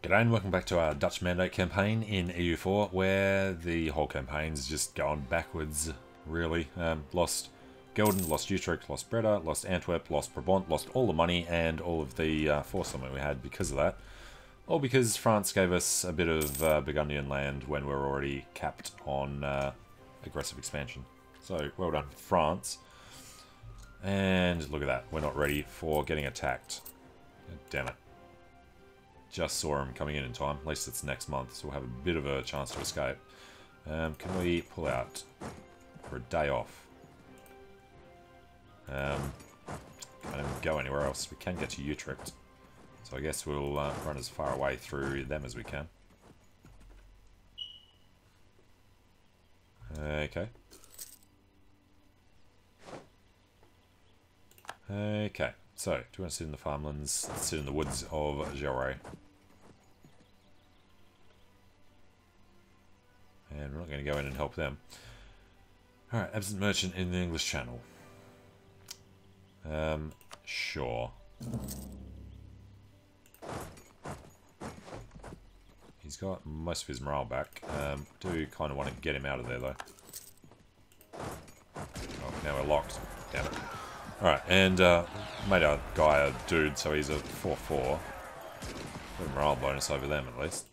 G'day and welcome back to our Dutch Mandate campaign in EU4, where the whole campaign's just gone backwards, really. Lost Gelden, lost Utrecht, lost Breda, lost Antwerp, lost Brabant, lost all the money and all of the foresight we had because of that. All because France gave us a bit of Burgundian land when we were already capped on aggressive expansion. So, well done, France. And look at that, we're not ready for getting attacked. Damn it. Just saw him coming in time. At least it's next month, so we'll have a bit of a chance to escape. Can we pull out for a day off? Can't even go anywhere else. We can get to Utrecht, so I guess we'll run as far away through them as we can. Okay. So, do you want to sit in the farmlands? Let's sit in the woods of Jarre. And we're not going to go in and help them. Alright, absent merchant in the English Channel. Sure. He's got most of his morale back. Do kind of want to get him out of there, though. Oh, now we're locked. Damn it. Alright, and made our guy a dude, so he's a 4-4. Good morale bonus over them, at least.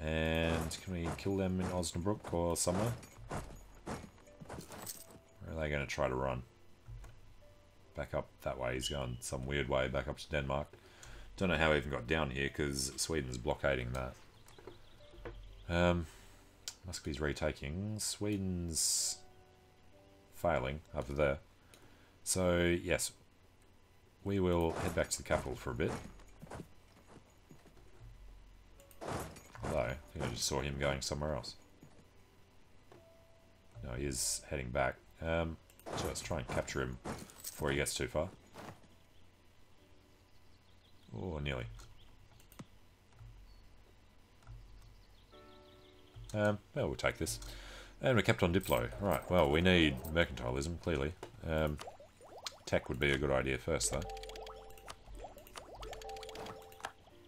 And can we kill them in Osnabrück or somewhere? Where are they going to try to run? Back up that way. He's going some weird way back up to Denmark. Don't know how he even got down here, because Sweden's blockading that. Must be he's retaking. Sweden's failing over there. So, yes, we will head back to the capital for a bit. Although, I think I just saw him going somewhere else. No, he is heading back. So let's try and capture him before he gets too far. Oh, nearly. Well, we'll take this. And we're kept on Diplo. Right, well, we need mercantilism, clearly. Tech would be a good idea first, though.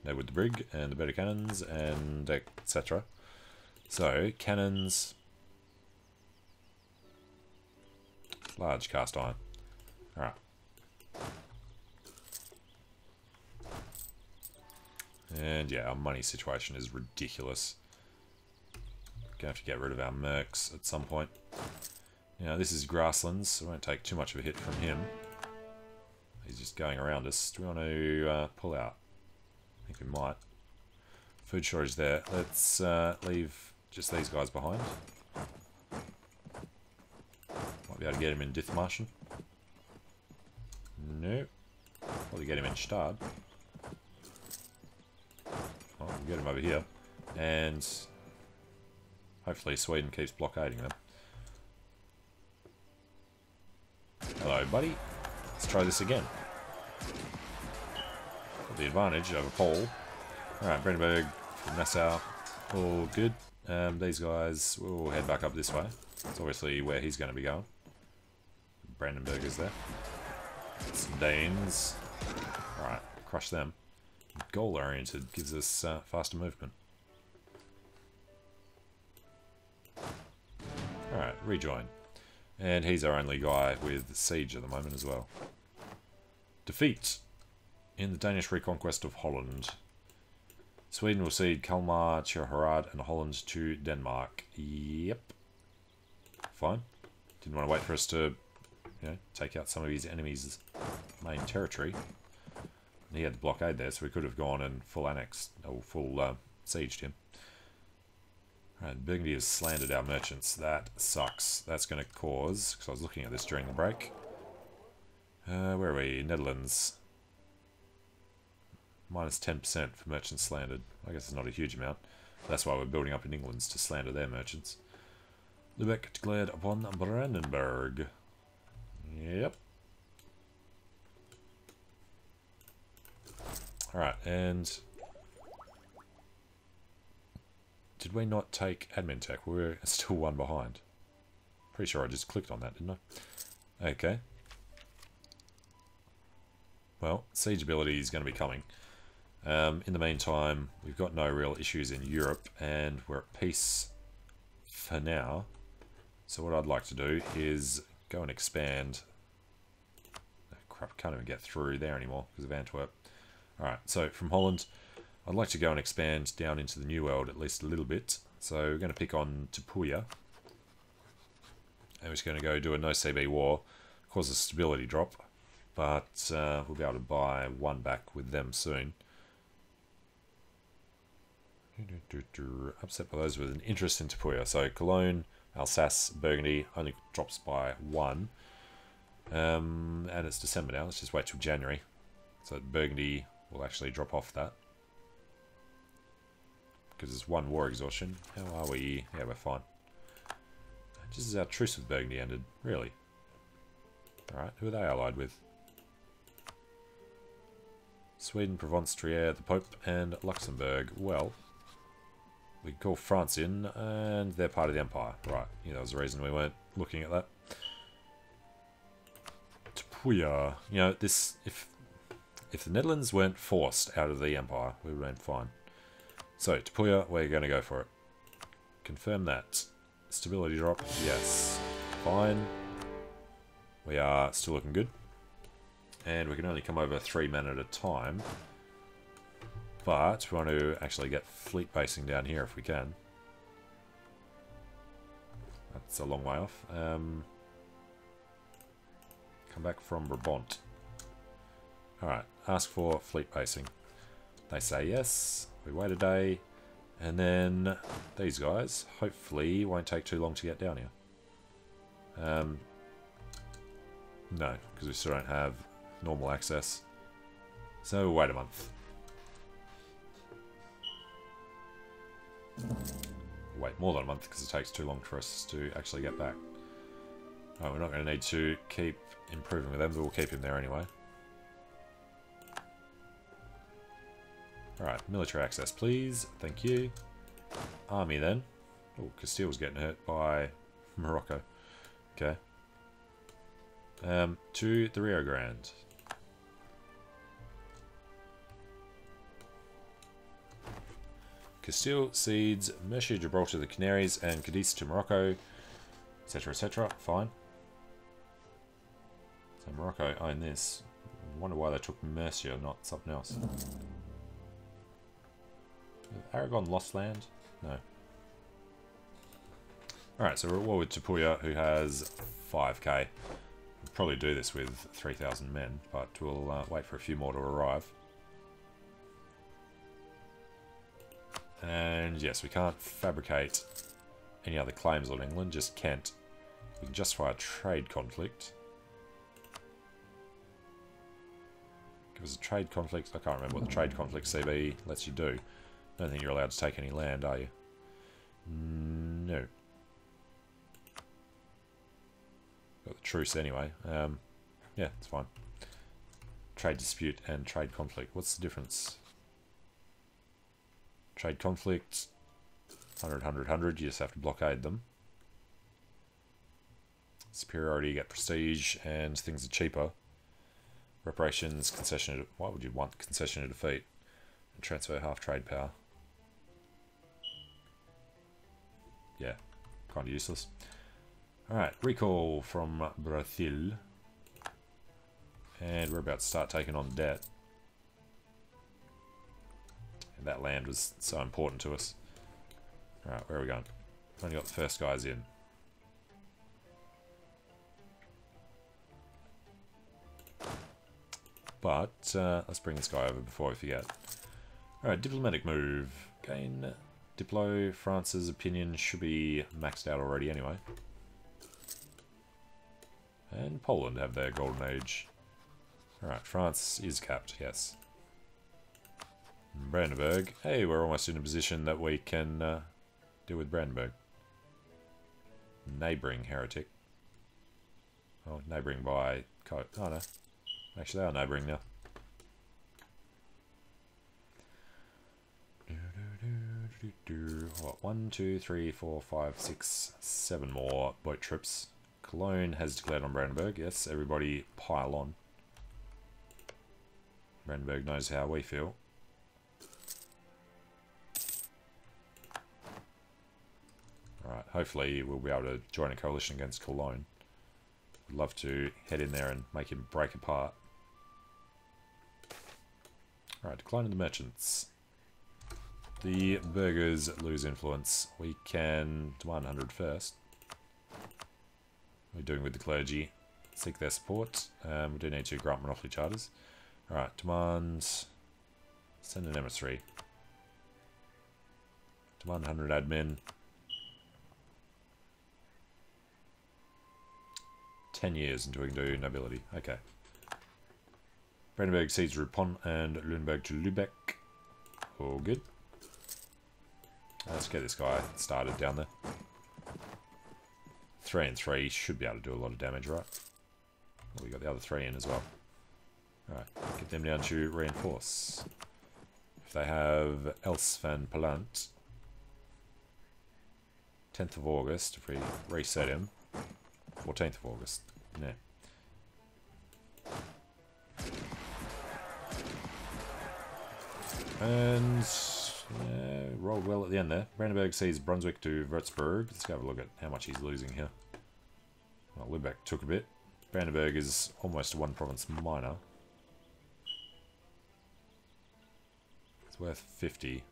There with the brig, and the better cannons, and etc. So, cannons... large cast iron. Alright. And yeah, our money situation is ridiculous. Gonna have to get rid of our mercs at some point. Now, this is grasslands, so I won't take too much of a hit from him. He's just going around us. Do we want to pull out? I think we might. Food shortage there. Let's leave just these guys behind. Might be able to get him in Dithmarschen. Nope. Probably get him in Stad. Oh, we'll get him over here. And hopefully Sweden keeps blockading them. Hello, buddy. Let's try this again. Got the advantage over Paul. Alright, Brandenburg, Nassau, all good. These guys will head back up this way. It's obviously where he's going to be going. Brandenburg is there. Some Danes. Alright, crush them. Goal-oriented gives us faster movement. Alright, rejoin. And he's our only guy with siege at the moment as well. Defeat in the Danish reconquest of Holland. Sweden will cede Kalmar, Chilharad, and Holland to Denmark. Yep. Fine. Didn't want to wait for us to, you know, take out some of his enemies' main territory. And he had the blockade there, so we could have gone and full annexed, or full sieged him. Alright, Burgundy has slandered our merchants. That sucks. That's going to cause... because I was looking at this during the break. Where are we? Netherlands. -10% for merchants slandered. I guess it's not a huge amount. That's why we're building up in England, to slander their merchants. Lübeck declared upon Brandenburg. Yep. Alright, and... did we not take admin tech? We're still one behind. Pretty sure I just clicked on that, didn't I? Okay. Well, siege ability is going to be coming. In the meantime, we've got no real issues in Europe and we're at peace for now. So what I'd like to do is go and expand. Oh, crap, can't even get through there anymore because of Antwerp. Alright, so from Holland, I'd like to go and expand down into the New World at least a little bit. So we're going to pick on Tapuya. And we're just going to go do a no-CB war. Cause a stability drop, but we'll be able to buy one back with them soon. Upset by those with an interest in Tapuya. So Cologne, Alsace, Burgundy only drops by one. And it's December now. Let's just wait till January. So Burgundy will actually drop off that. Because it's one war exhaustion. How are we? Yeah, we're fine. Just as our truce with Burgundy ended, really. Alright, who are they allied with? Sweden, Provence, Trier, the Pope, and Luxembourg. Well, we can call France in, and they're part of the Empire. Right, yeah, that was the reason we weren't looking at that. Tapuya. You know, this, if the Netherlands weren't forced out of the Empire, we would have been fine. So, Tapuya, we're going to go for it. Confirm that. Stability drop, yes. Fine. We are still looking good. And we can only come over 3 men at a time. But we want to actually get fleet basing down here if we can. That's a long way off. Come back from Brabant. Alright, ask for fleet basing. They say yes. We wait a day. And then these guys hopefully won't take too long to get down here. No, because we still don't have normal access. So we'll wait a month. Wait more than a month because it takes too long for us to actually get back. Oh, we're not going to need to keep improving with them, but we'll keep him there anyway. Alright, military access please. Thank you. Army then. Oh, Castile's getting hurt by Morocco. Okay. To the Rio Grande. Castile cedes Mercia, Gibraltar to the Canaries, and Cadiz to Morocco, etc, etc. Fine. So Morocco own this. I wonder why they took Mercia, not something else. Aragon lost land? No. Alright, so we're at war with Tapuya, who has 5k. Probably do this with 3,000 men, but we'll wait for a few more to arrive. And yes, we can't fabricate any other claims on England, just Kent. We can justify a trade conflict. Give us a trade conflict. I can't remember what the trade conflict CB lets you do. I don't think you're allowed to take any land, are you? No. Got the truce anyway. Yeah, it's fine. Trade dispute and trade conflict. What's the difference? Trade conflict, 100, 100, 100. You just have to blockade them. Superiority, you get prestige, and things are cheaper. Reparations, concession. Why would you want concession to defeat? And transfer half trade power. Yeah, kind of useless. Alright, recall from Brazil. And we're about to start taking on debt. And that land was so important to us. Alright, where are we going? Only got the first guys in. But, let's bring this guy over before we forget. Alright, diplomatic move. Gain Diplo. France's opinion should be maxed out already anyway. And Poland have their golden age. Alright, France is capped, yes. Brandenburg. Hey, we're almost in a position that we can deal with Brandenburg. Neighbouring heretic. Oh, neighbouring by coat. Oh no. Actually, they are neighbouring now. What, 1, 2, 3, 4, 5, 6, 7 more boat trips. Cologne has declared on Brandenburg. Yes, everybody pile on. Brandenburg knows how we feel. Alright, hopefully we'll be able to join a coalition against Cologne. Would love to head in there and make him break apart. Alright, declining the merchants. The burghers lose influence. We can demand 100 first. What are we doing with the clergy? Seek their support. We do need to grant monopoly charters. Alright, demand... Send an emissary. Demand 100 admin. 10 years until we can do nobility. Okay. Brandenburg cedes Rupon and Lüneburg to Lübeck. All good. Let's get this guy started down there. 3 and 3 should be able to do a lot of damage, right? Well, we got the other 3 in as well. Alright, get them down to reinforce. If they have Els van Palant, 10th of August, if we reset him, 14th of August, no. And rolled well at the end there. Brandenburg sees Brunswick to Würzburg. Let's go have a look at how much he's losing here. Well, Lübeck took a bit. Brandenburg is almost one province minor. It's worth 50.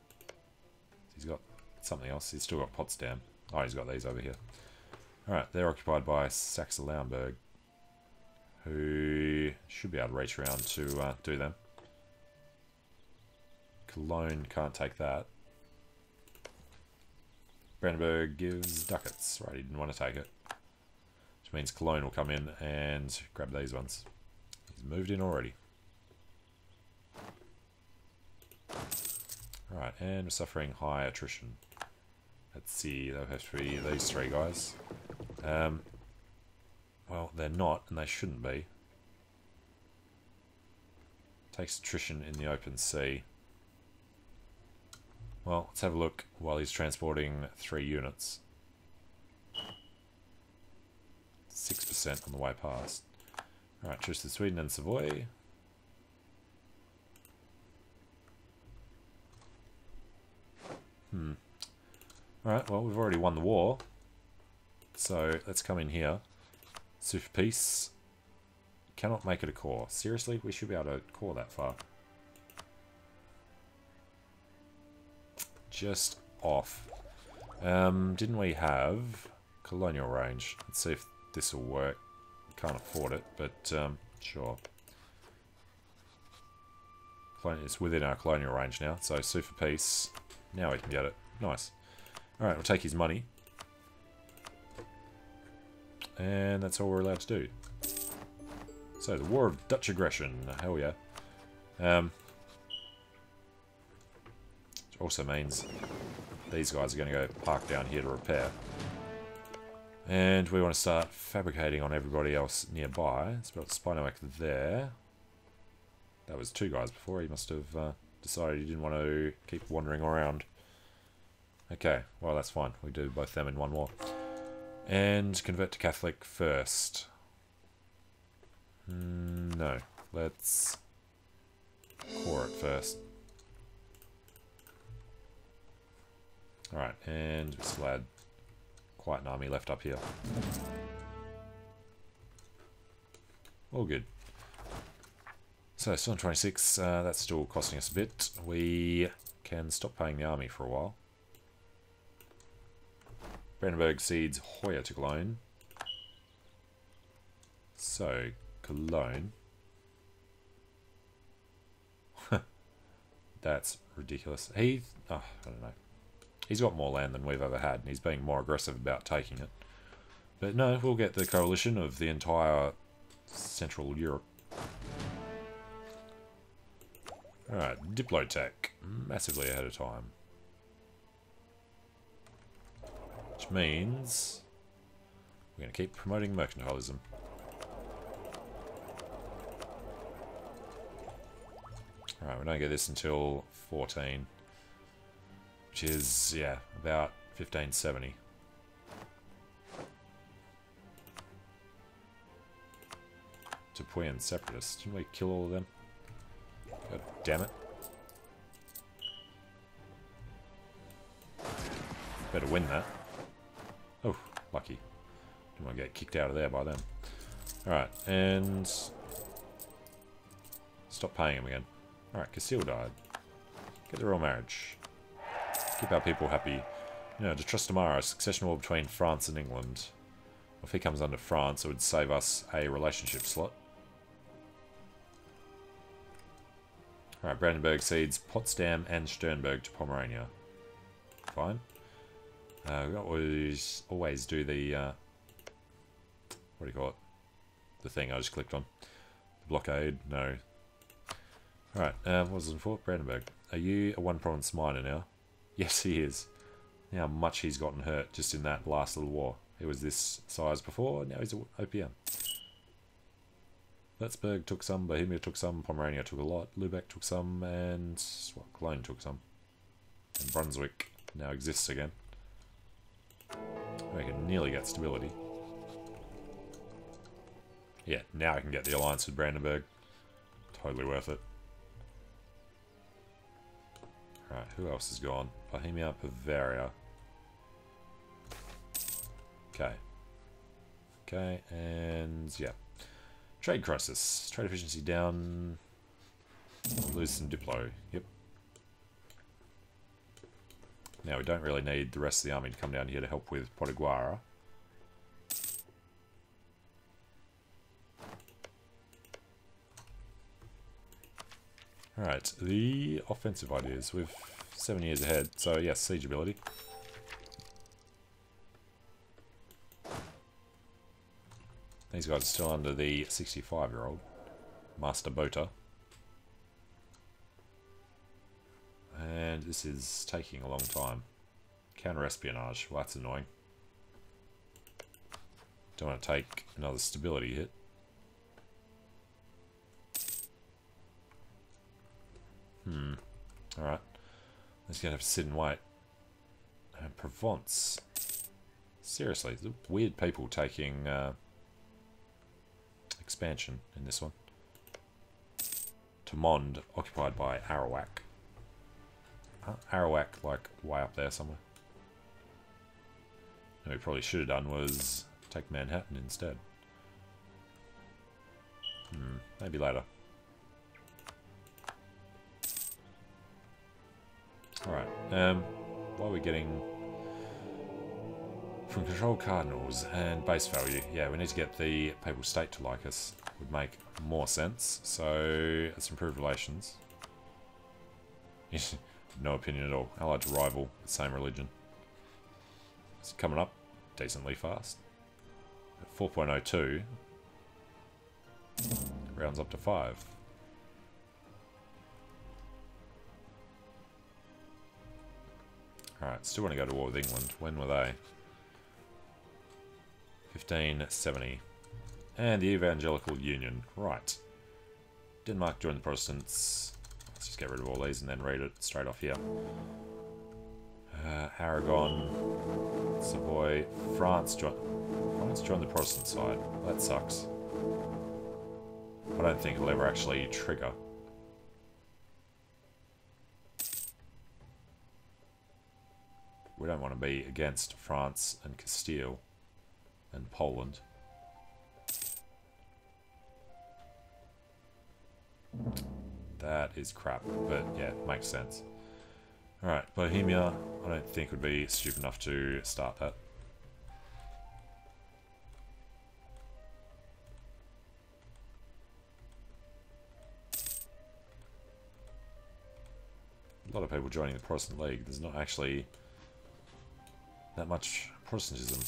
He's got something else. He's still got Potsdam. Oh, he's got these over here. Alright, they're occupied by Saxe-Lauenburg, who should be able to reach around to do them. Cologne can't take that. Brandenburg gives ducats. Right, he didn't want to take it. Which means Cologne will come in and grab these ones. He's moved in already. Alright, and we're suffering high attrition. Let's see, they'll have to be these 3 guys. Well, they're not, and they shouldn't be. Takes attrition in the open sea. Well, let's have a look while he's transporting 3 units. 6% on the way past. Alright, truce to Sweden and Savoy. Alright, well, we've already won the war. So, let's come in here. Sue for peace. Cannot make it a core. Seriously, we should be able to core that far. Just off. Didn't we have colonial range? Let's see if this will work. Can't afford it, but sure. It's within our colonial range now, so sue for peace. Now we can get it. Nice. Alright, we'll take his money. And that's all we're allowed to do. So, the War of Dutch Aggression. Hell yeah. Which also means these guys are going to go park down here to repair. And we want to start fabricating on everybody else nearby. Let's put Spinoak there. That was 2 guys before. He must have... decided he didn't want to keep wandering around. Okay, well that's fine. We do both them in one war. And convert to Catholic first. No. Let's core it first. Alright, and we still had quite an army left up here. All good. So, still on 26, that's still costing us a bit. We can stop paying the army for a while. Brandenburg cedes Hoya to Cologne. So, Cologne. That's ridiculous. He, oh, I don't know. He's got more land than we've ever had, and he's being more aggressive about taking it. But no, we'll get the coalition of the entire Central Europe. Alright, Diplotech, massively ahead of time. Which means we're going to keep promoting mercantilism. Alright, we don't get this until 14, which is, yeah, about 1570. Tapuyan Separatists, didn't we kill all of them? God damn it. Better win that. Oh, lucky. Didn't want to get kicked out of there by them. Alright, and... stop paying him again. Alright, Castile died. Get the royal marriage. Keep our people happy. You know, to trust tomorrow, a succession war between France and England. If he comes under France, it would save us a relationship slot. Alright, Brandenburg cedes Potsdam and Sternberg to Pomerania. Fine. We always do the, what do you call it? The thing I just clicked on. The blockade, no. Alright, what was it for? Brandenburg. Are you a one-province minor now? Yes, he is. How much he's gotten hurt just in that last little war. It was this size before, now he's an OPM. Würzburg took some, Bohemia took some, Pomerania took a lot, Lübeck took some, and well, Cologne took some. And Brunswick now exists again. I can nearly get stability. Yeah, now I can get the alliance with Brandenburg. Totally worth it. Alright, who else is gone? Bohemia, Bavaria. Okay. Okay, and yeah. Trade crisis. Trade efficiency down. Lose some diplo. Yep. Now, we don't really need the rest of the army to come down here to help with Potiguara. Alright, the offensive ideas. We've 7 years ahead, so yes, siege ability. These guys are still under the 65-year-old. Master Boater. And this is taking a long time. Counter-espionage. Well, that's annoying. Don't want to take another stability hit. Alright. I'm just going to have to sit and wait. And Provence. Seriously, the weird people taking expansion in this one. Tamond, occupied by Arawak. Arawak, like, way up there somewhere. What we probably should have done was take Manhattan instead. Maybe later. Alright, what are we getting from control cardinals and base value? Yeah, we need to get the papal state to like us. Would make more sense. So, let's improve relations. No opinion at all. I like to rival the same religion. It's coming up decently fast. 4.02 rounds up to 5. Alright, still want to go to war with England. When were they? 1570. And the Evangelical Union. Right. Denmark joined the Protestants. Let's just get rid of all these and then read it straight off here. Aragon, Savoy, France joined the Protestant side. That sucks. I don't think it'll ever actually trigger. We don't want to be against France and Castile and Poland. That is crap, but yeah, it makes sense. Alright, Bohemia, I don't think would be stupid enough to start that. A lot of people joining the Protestant League. There's not actually that much Protestantism.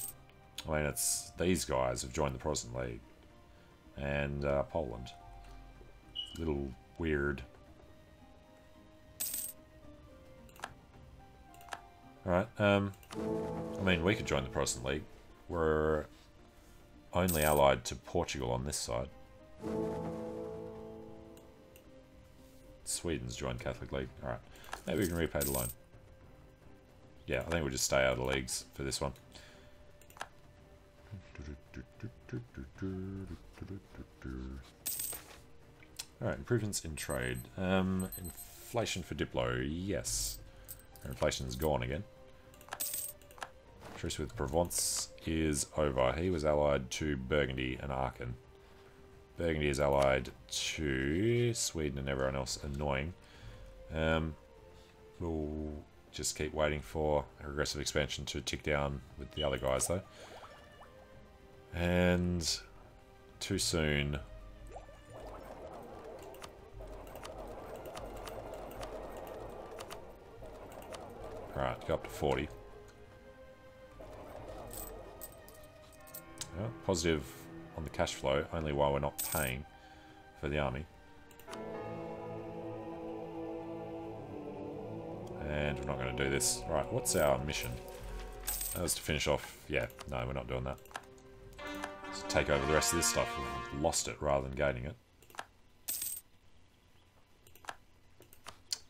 I mean, it's these guys have joined the Protestant League. And Poland. Little weird. Alright, I mean, we could join the Protestant League. We're only allied to Portugal on this side. Sweden's joined Catholic League. Alright, maybe we can repay the loan. Yeah, I think we'll just stay out of the leagues for this one. Alright, improvements in trade. Inflation for Diplo, yes. Inflation's gone again. Truce with Provence is over. He was allied to Burgundy and Aachen. Burgundy is allied to Sweden and everyone else. Annoying. We'll just keep waiting for a regressive expansion to tick down with the other guys though. And too soon. Right, go up to 40. Yeah, positive on the cash flow, only while we're not paying for the army. And we're not going to do this. Right, what's our mission? That was to finish off... Yeah, no, we're not doing that. Just take over the rest of this stuff. We've lost it rather than gaining it.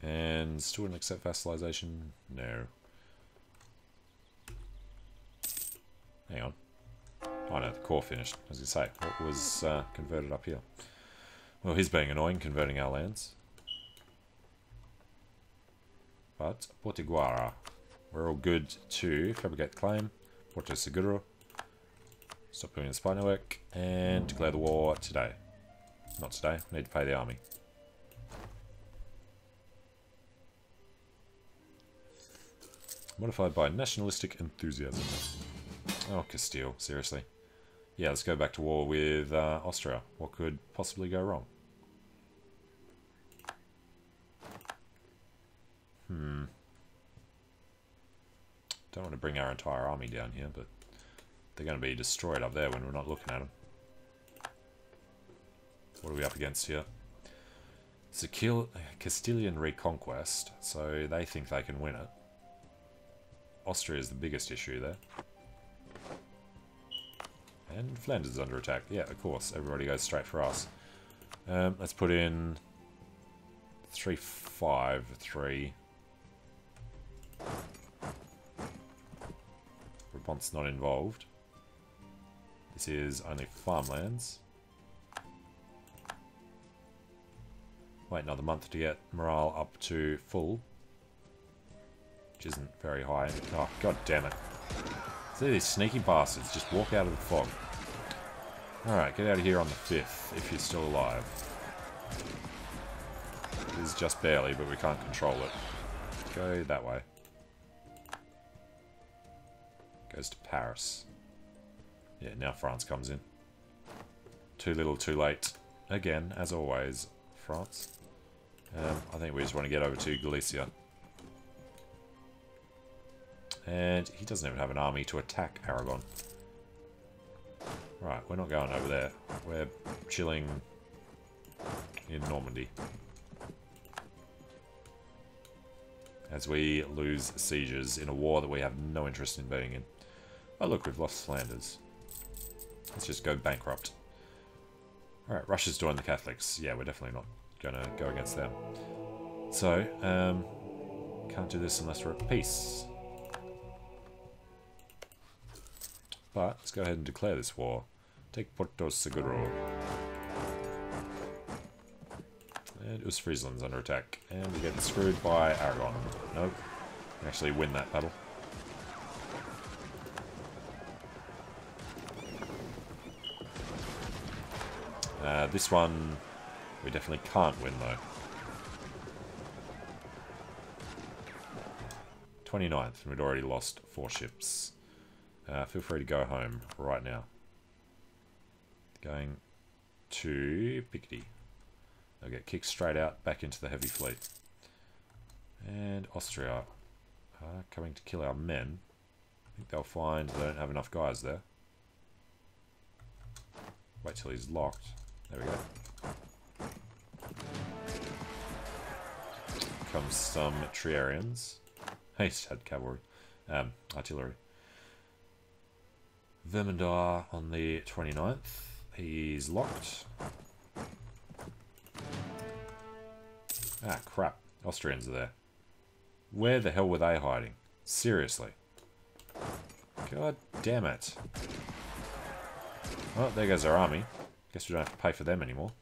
And still wouldn't accept vassalization? No. Hang on. Oh no, the core finished. I was going to say, what was converted up here? Well, he's being annoying, converting our lands. But, Potiguara. We're all good to fabricate the claim. Porto Seguro. Stop doing the spy network. And declare the war today. Not today, we need to pay the army. Modified by nationalistic enthusiasm. Oh, Castile, seriously. Yeah, let's go back to war with Austria. What could possibly go wrong? Don't want to bring our entire army down here, but they're going to be destroyed up there when we're not looking at them. What are we up against here? It's a Castilian reconquest, so they think they can win it. Austria is the biggest issue there. And Flanders is under attack. Yeah, of course. Everybody goes straight for us. Let's put in... 353. Brabant's not involved. This is only farmlands. Wait another month to get morale up to full. Which isn't very high. Oh, god damn it. See these sneaky bastards just walk out of the fog. Alright, get out of here on the 5th if you're still alive. It is just barely, but we can't control it. Go that way. Goes to Paris. Yeah, now France comes in. Too little, too late. Again, as always, France. I think we just want to get over to Galicia. And he doesn't even have an army to attack Aragon. Right, we're not going over there. We're chilling in Normandy. As we lose sieges in a war that we have no interest in being in. Oh look, we've lost Flanders. Let's just go bankrupt. Alright, Russia's joined the Catholics. Yeah, we're definitely not going to go against them. So, can't do this unless we're at peace. But let's go ahead and declare this war. Take Porto Seguro. And Ostfriesland's under attack. And we're getting screwed by Aragon. Nope. We actually win that battle. This one we definitely can't win though. 29th, and we'd already lost 4 ships. Feel free to go home right now. Going to Picardy. They'll get kicked straight out back into the heavy fleet. And Austria are coming to kill our men. I think they'll find they don't have enough guys there. Wait till he's locked. There we go. Comes some Triarians. He's had cavalry. Artillery. Vermandar on the 29th. He's locked. Ah, crap. Austrians are there. Where the hell were they hiding? Seriously. God damn it. Well, there goes our army. Guess we don't have to pay for them anymore.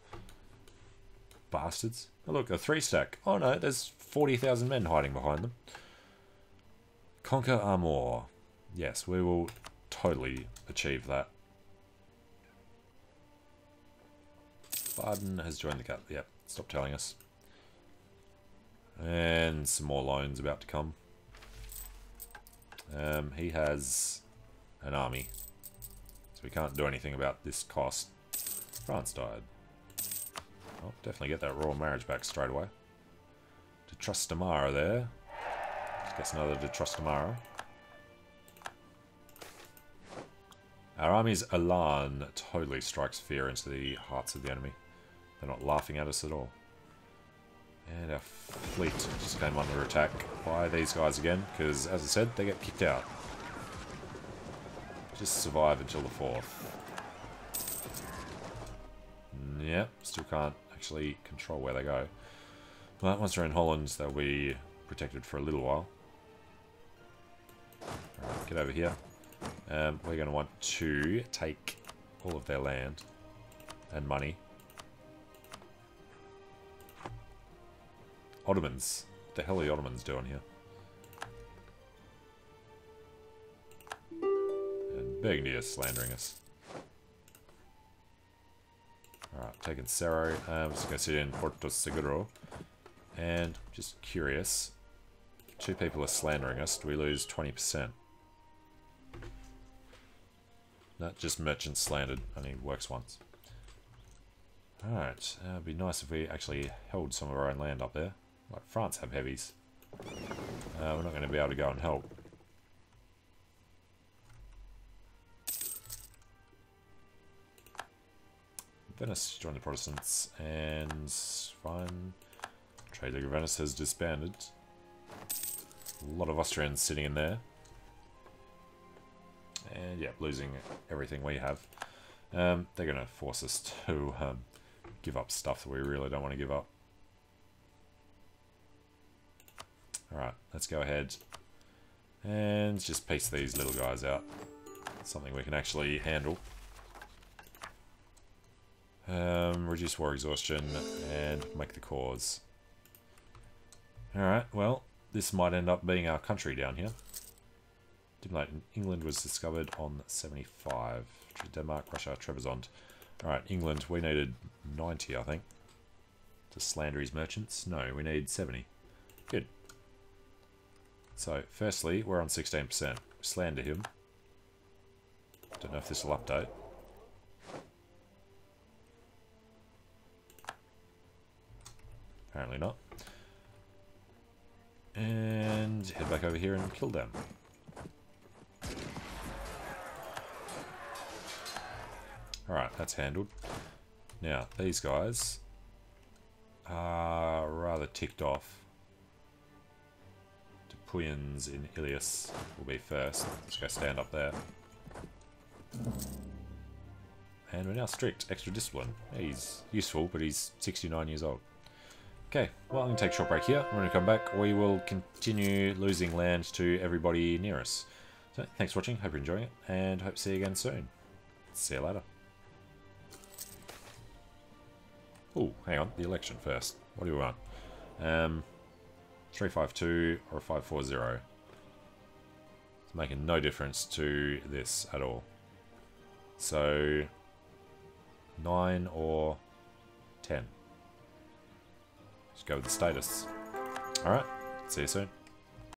Bastards. Oh, look, a 3-stack. Oh, no, there's 40,000 men hiding behind them. Conquer Armor. Yes, we will totally achieve that. Baden has joined the cut. Yep, stop telling us. And some more loans about to come. He has an army, so we can't do anything about this cost. France died. I'll definitely get that royal marriage back straight away. De Trastamara there. Just gets another De Trastamara. Our army's elan totally strikes fear into the hearts of the enemy. They're not laughing at us at all. And our fleet just came under attack by these guys again, because as I said, they get kicked out. Just survive until the 4th. Yep, still can't actually control where they go. But once they're in Holland, they'll be protected for a little while. Alright, get over here. We're going to want to take all of their land and money. Ottomans. What the hell are the Ottomans doing here? And Burgundy is slandering us. Alright, taking Cerro. I'm just going to sit in Porto Seguro. And, just curious, two people are slandering us. Do we lose 20%? Not just merchant slandered, only works once. Alright, it'd be nice if we actually held some of our own land up there. Like France have heavies. We're not going to be able to go and help. Venice joined the Protestants, and fine. Trade League of Venice has disbanded. A lot of Austrians sitting in there. And yeah, losing everything we have. They're going to force us to give up stuff that we really don't want to give up. Alright, let's go ahead and just piece these little guys out. Something we can actually handle. Reduce war exhaustion and make the cause. Alright, well, this might end up being our country down here. England was discovered on 75. Denmark, Russia, Trebizond. Alright, England, we needed 90, I think. To slander his merchants? No, we need 70. Good. So, firstly, we're on 16%. Slander him. Don't know if this will update. Apparently not. And head back over here and kill them. Alright, that's handled. Now, these guys are rather ticked off. Tapuyans in Ilias will be first. Let's go stand up there. And we're now strict. Extra discipline. He's useful, but he's 69 years old. Okay, well, I'm going to take a short break here. We're going to come back. We will continue losing land to everybody near us. So, thanks for watching. Hope you're enjoying it. And hope to see you again soon. See you later. Oh, hang on, the election first. What do we want? 352 or 540. It's making no difference to this at all. So, 9 or 10. Just go with the status. Alright, see you soon.